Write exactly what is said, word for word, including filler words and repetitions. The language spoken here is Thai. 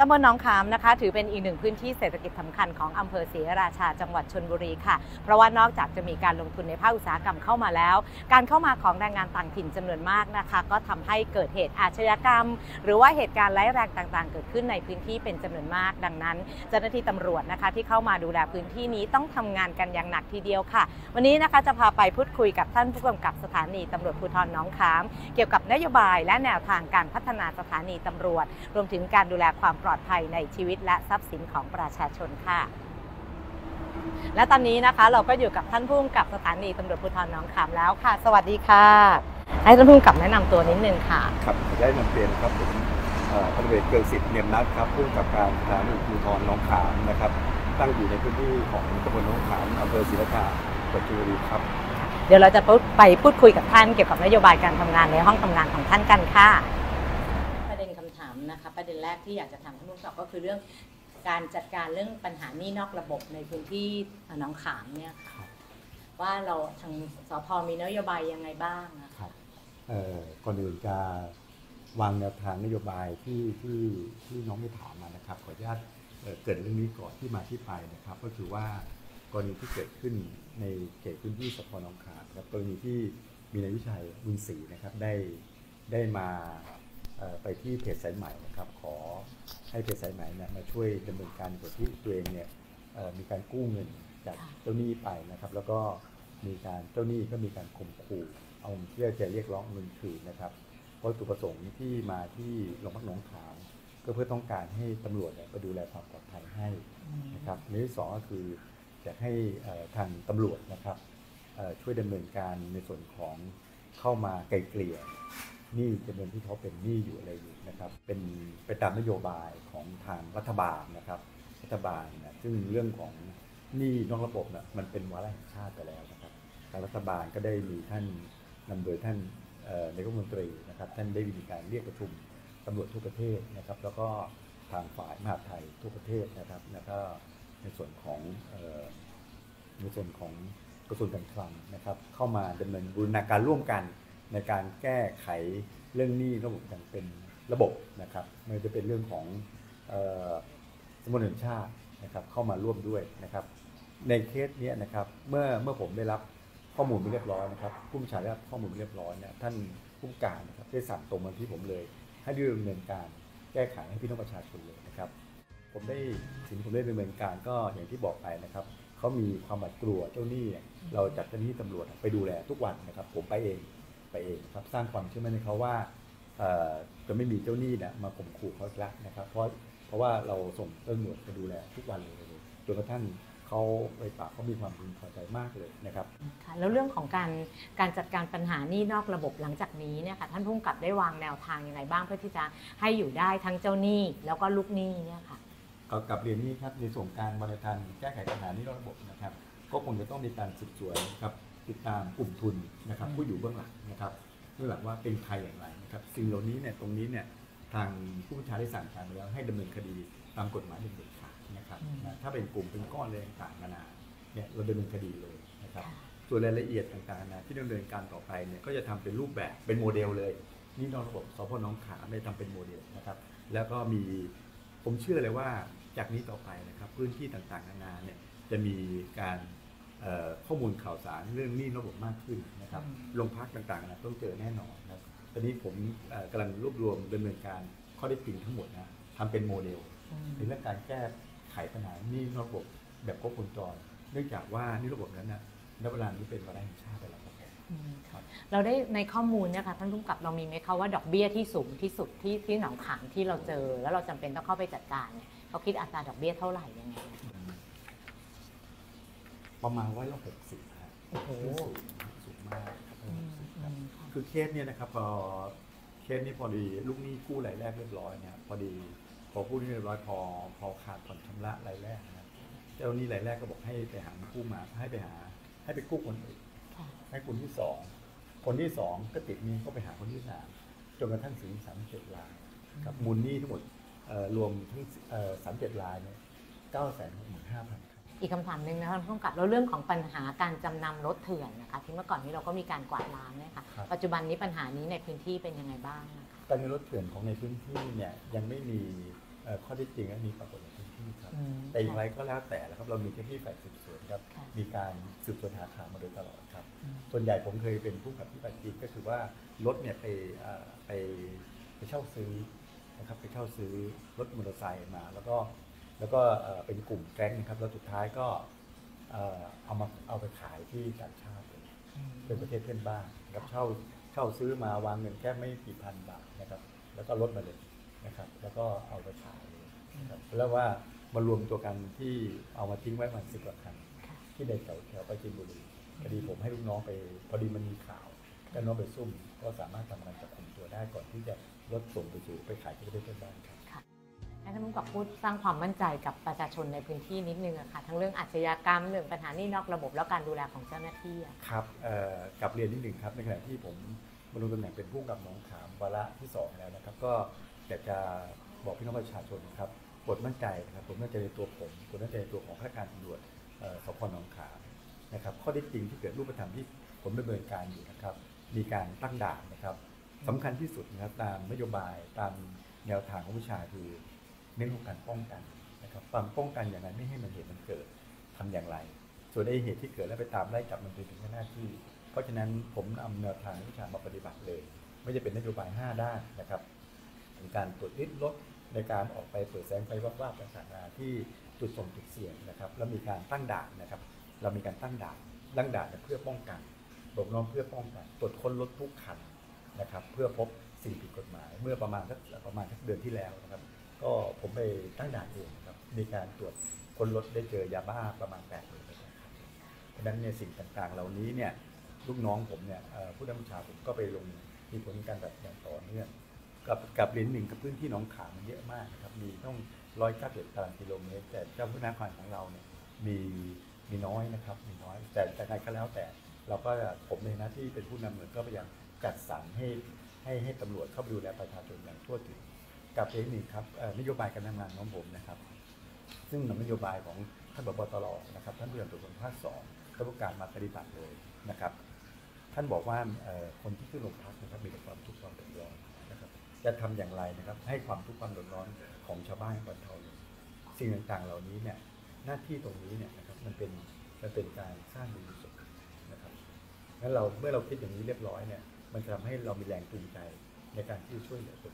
ตำบลหนองขามนะคะถือเป็นอีกหนึ่งพื้นที่เศรษฐกิจสำคัญของอำเภอศรีราชาจังหวัดชลบุรีค่ะเพราะว่านอกจากจะมีการลงทุนในภาคอุตสาหกรรมเข้ามาแล้วการเข้ามาของแรงงานต่างถิ่นจำนวนมากนะคะก็ทำให้เกิดเหตุอาชญากรรมหรือว่าเหตุการณ์ร้ายแรงต่างๆเกิดขึ้นในพื้นที่เป็นจำนวนมากดังนั้นเจ้าหน้าที่ตำรวจนะคะที่เข้ามาดูแลพื้นที่นี้ต้องทำงานกันอย่างหนักทีเดียวค่ะวันนี้นะคะจะพาไปพูดคุยกับท่านผู้กำกับสถานีตำรวจภูธรหนองขามเกี่ยวกับนโยบายและแนวทางการพัฒนาสถานีตำรวจรวมถึงการดูแลความปลอดภัยในชีวิตและทรัพย์สินของประชาชนค่ะและตอนนี้นะคะเราก็อยู่กับท่านผู้กำกับสถานีตำรวจภูธรหนองขามแล้วค่ะสวัสดีค่ะให้ท่านผู้กำกับแนะนำตัวนิดนึงค่ะครับได้นำเรียนครับผมพันเอกเกื้อศิษย์เนียมนัทครับผู้กำกับการสถานีภูธรหนองขามนะครับตั้งอยู่ในพื้นที่ของตำบลหนองขามอำเภอศรีราชาจังหวัดชลบุรีครับเดี๋ยวเราจะไปพูดคุยกับท่านเกี่ยวกับนโยบายการทำงานในห้องทำงานของท่านกันค่ะประเด็นคำถามนะคะประเด็นแรกที่อยากจะถามท่านผู้กำกับก็คือเรื่องการจัดการเรื่องปัญหาหนี้นอกระบบในพื้นที่หนองขามเนี่ยค่ะว่าเราทางสภ.มีนโยบายยังไงบ้างนะครับก่อนอื่นจะวางแนวทางนโยบายที่ที่ที่น้องได้ถามมานะครับขออนุญาตเกิดเรื่องนี้ก่อนที่มาที่ไปนะครับก็คือว่ากรณีที่เกิดขึ้นในเขตพื้นที่สพ.หนองขามครับกรณีที่มีนายวิชัยบุญศรีนะครับได้ได้มาไปที่เพจสายใหม่นะครับขอให้เพจสายใหม่เนี่ยมาช่วยดำเนินการกับที่ตัวเองเนี่ยมีการกู้เงินจากเจ้าหนี้ไปนะครับแล้วก็มีการเจ้าหนี้ก็มีการข่มขู่เอาเพื่อจะเรียกร้องเงินคืนนะครับวัตถุประสงค์ที่มาที่โรงพักหนองขามก็เพื่อต้องการให้ตำรวจเนี่ยไปดูแลความปลอดภัยให้นะครับในที่สองก็คือจะให้ทางตำรวจนะครับช่วยดำเนินการในส่วนของเข้ามาไกลเกลี่ยหนี้จำนวนที่เขาเป็นหนี้อยู่อะไรอยู่นะครับเป็นไปตามนโยบายของทางรัฐบาลนะครับรัฐบาลนะซึ่งเรื่องของหนี้นอกระบบนะมันเป็นวาระแห่งชาติไปแล้วนะครับทางรัฐบาลก็ได้มีท่านนำโดยท่านนายกรัฐมนตรีนะครับท่านได้มีการเรียกประชุมตำรวจทั่วประเทศนะครับแล้วก็ทางฝ่ายมหาดไทยทั่วประเทศนะครับแล้วก็ในส่วนของในส่วนของกระทรวงการคลังนะครับเข้ามาดำเนินบูรณาการร่วมกันในการแก้ไขเรื่องหนี้ระบบอย่างเป็นระบบนะครับไม่ว่าจะเป็นเรื่องของสมุนไพรชาตินะครับเข้ามาร่วมด้วยนะครับในเคสนี้นะครับเมื่อเมื่อผมได้รับข้อมูลเรียบร้อยนะครับผู้บัญชาการได้รับข้อมูลเรียบร้อยเนี่ยท่านผู้การนะครับได้สั่งตรงมาที่ผมเลยให้ดำเนินการแก้ไขให้พี่น้องประชาชนเลยนะครับผมได้ถึงผมได้ดำเนินการก็อย่างที่บอกไปนะครับเขามีความหวาดกลัวเจ้าหนี้เราจัดเจ้าหนี้ตำรวจไปดูแลทุกวันนะครับผมไปเองไปเองครับสร้างความเชื่อมั่นให้เขาว่าจะไม่มีเจ้าหนี้นะมาข่มขู่เขาละนะครับเพราะเพราะว่าเราส่งตำรวจไปดูแลทุกวันเลยจนกระทั่งเขาไปปากเขามีความพึงพอใจมากเลยนะครับค่ะแล้วเรื่องของการการจัดการปัญหาหนี้นอกระบบหลังจากนี้เนี่ยค่ะท่านผู้กำกับได้วางแนวทางยังไงบ้างเพื่อที่จะให้อยู่ได้ทั้งเจ้าหนี้แล้วก็ลูกหนี้เนี่ยค่ะเอากลับเรียนนี้ครับในส่วนการบริการแก้ไขปัญหาหนี้นอกระบบนะครับก็คงจะต้องมีการสืบสวนครับติดตามกลุ่มทุนนะครับผู้อยู่เบื้องหลังนะครับเบื้องหลังว่าเป็นใครอย่างไรนะครับสิ่งเหล่านี้เนี่ยตรงนี้เนี่ยทางผู้บัญชาการได้สั่งการแล้วให้ดำเนินคดีตามกฎหมายเด็ดขาดนะครับถ้าเป็นกลุ่มเป็นก้อนอะไรต่างๆนานาเนี่ยเราดำเนินคดีเลยนะครับส่วนรายละเอียดต่างๆนะที่ดำเนินการต่อไปเนี่ยก็จะทำเป็นรูปแบบเป็นโมเดลเลยนี่นอกระบบสพ.หนองขามได้ทำเป็นโมเดลนะครับแล้วก็มีผมเชื่อเลยว่าจากนี้ต่อไปนะครับพื้นที่ต่างๆนานาเนี่ยจะมีการข้อมูลข่าวสารเรื่องหนี้ระบบมากขึ้นนะครับโรงพักต่างๆนะต้องเจอแน่นอนนะครับตอนนี้ผมกำลังรวบรวมดำเนินการข้อได้จริงทั้งหมดนะทำเป็นโมเดลในเรื่องการแก้ไขปัญหาหนี้ระบบแบบครบวงจรเนื่องจากว่าหนี้ระบบนั้นนะณเวลานี้เป็นวาระแห่งชาติไปแล้วครับเราได้ในข้อมูลนะคะท่านผู้กำกับเรามีไหมคะว่าดอกเบี้ยที่สูงที่สุดที่ที่หนองขามที่เราเจอแล้วเราจำเป็นต้องเข้าไปจัดการเนี่ยเขาคิดอัตราดอกเบี้ยเท่าไหร่ยังไงประมาณร้อยละหกสิบครับสูงมากคือเคสเนี่ยนะครับพอเคสนี้พอดีลูกหนี้กู้รายแรกเรียบร้อยเนี่ยพอดีพอกู้นี่เรียบร้อยพอพอขาดผ่อนชำระรายแรกนะเจ้าหนี้รายแรกก็บอกให้ไปหากู้มาให้ไปหาให้ไปกู้คนอื่นให้คนที่สองคนที่สองก็ติดหนี้ก็ไปหาคนที่สามจนกระทั่งถึงสามเจ็ดรายกับมูลหนี้ทั้งหมดรวมทั้งสามเจ็ดรายเนี่ยเก้าแสนหกหมื่นห้าพันอีกคำถามหนึ่งนะคะท่านผู้กำกับแล้วเรื่องของปัญหาการจำนำรถเถื่อนนะคะที่เมื่อก่อนนี้เราก็มีการกวาดล้างนะคะปัจจุบันนี้ปัญหานี้ในพื้นที่เป็นยังไงบ้างการจำนำรถเถื่อนของในพื้นที่เนี่ยยังไม่มี ข้อที่จริงมีปรากฏในพื้นที่ครับแต่อย่างไรก็แล้วแต่นะครับเรามีเจ้าหน้าที่ฝ่ายสืบสวนครับมีการสืบสวนหาข่าวมาโดยตลอดครับส่วนใหญ่ผมเคยเป็นผู้ขับที่ปฏิบัติก็คือว่ารถเนี่ยไปไปไปเช่าซื้อนะครับไปเช่าซื้อรถมอเตอร์ไซค์มาแล้วก็แล้วก็เป็นกลุ่มแก๊งนะครับแล้วสุดท้ายก็เอามาเอาไปขายที่ต่างชาติเป็นประเทศเพื่อนบ้านกับเช่าเช่าซื้อมาวางเงินแค่ไม่กี่พันบาทนะครับแล้วก็ลดมาเลยนะครับแล้วก็เอาไปขายนะครับแล้วว่ามารวมตัวกันที่เอามาทิ้งไว้ประมาณสิบกว่าคันที่ในแถวแถวปราจีนบุรีพอดีผมให้ลูกน้องไปพอดีมันมีข่าวก็น้องไปซุ่มก็สามารถทำการจับกลุ่มตัวได้ก่อนที่จะลดส่งไปสู่ไปขายที่ประเทศเพื่อนบ้านครับท่านผู้กับพูดสร้างความมั่นใจกับประชาชนในพื้นที่นิดนึงอะค่ะทั้งเรื่องอาชญากรรมเรื่องปัญหานี่นอกระบบแล้วการดูแลของเจ้าหน้าที่ครับกับเรียนนิดหนึ่งครับในขณะที่ผมบรรลุตำแหน่งเป็นผู้กำกับน้องขามวาระที่สองแล้วนะครับก็อยากจะบอกพี่น้องประชาชนครับโปรดมั่นใจนะครับผมมั่นใจในตัวผมผมมั่นใจในตัวของข้าราชการตำรวจสพน้องขามนะครับข้อที่จริงที่เกิดรูปธรรมที่ผมดำเนินการอยู่นะครับมีการตั้งด่านนะครับสำคัญที่สุดนะครับตามนโยบายตามแนวทางของผู้ชายคือเรื่องของการป้องกันนะครับความป้องกันอย่างนั้นไม่ให้มันเหตุมันเกิดทำอย่างไรส่วนไอ้เหตุที่เกิดแล้วไปตามไล่จับมันเป็นเพียงหน้าที่เพราะฉะนั้นผมเอาแนวทางวิชามาปฏิบัติเลยไม่จะเป็นนโยบายห้าด้านนะครับในการตรวจยึดรถในการออกไปเปิดแสงไฟวับวับต่างๆที่จุดส่งจุดเสี่ยงนะครับแล้วมีการตั้งด่านนะครับเรามีการตั้งด่านตั้งด่านเพื่อป้องกันลบล้อมเพื่อป้องกันตรวจค้นรถทุกคันนะครับเพื่อพบสิ่งผิดกฎหมายเมื่อประมาณสักประมาณสักเดือนที่แล้วนะครับก็ผมไปตั้งด่านเองครับมีการตรวจคนรถได้เจอยาบ้าประมาณแปดหมื่นเมตรเพราะฉะนั้นเนี่ยสิ่งต่างๆเหล่านี้เนี่ยลูกน้องผมเนี่ยผู้ดำเนินการผมก็ไปลงมีผลการแบบอย่างต่อเนื่องกับกับเลนหนึ่งกับพื้นที่น้องขามมันเยอะมากครับมีต้องร้อยเก้าสิบตารางกิโลเมตรแต่เจ้าพนักงานของเราเนี่ยมีมีน้อยนะครับมีน้อยแต่แต่ใดก็แล้วแต่เราก็ผมในหน้าที่เป็นผู้นำเมืองก็พยายามจัดสรรให้ให้ให้ตำรวจเข้าไปดูแลประชาชนอย่างทั่วถึงกับเองนี่ครับนโยบายการทำงานของผมนะครับซึ่งนโยบายของท่านผบ.ตร.นะครับท่านผู้การตำรวจภูธรภาคสองท่านผู้การมาปฏิบัติเลยนะครับท่านบอกว่าคนที่ขึ้นโรงพักนะครับมีความทุกข์ความเดือดร้อนนะครับจะทำอย่างไรนะครับให้ความทุกข์ความเดือดร้อนของชาวบ้านบรรเทาลงสิ่งต่างๆเหล่านี้เนี่ยหน้าที่ตรงนี้เนี่ยนะครับมันเป็นมันเป็นการสร้างบุญสุขนะครับงั้นเราเมื่อเราคิดอย่างนี้เรียบร้อยเนี่ยมันจะทำให้เรามีแรงจูงใจในการที่ช่วยเหลือคน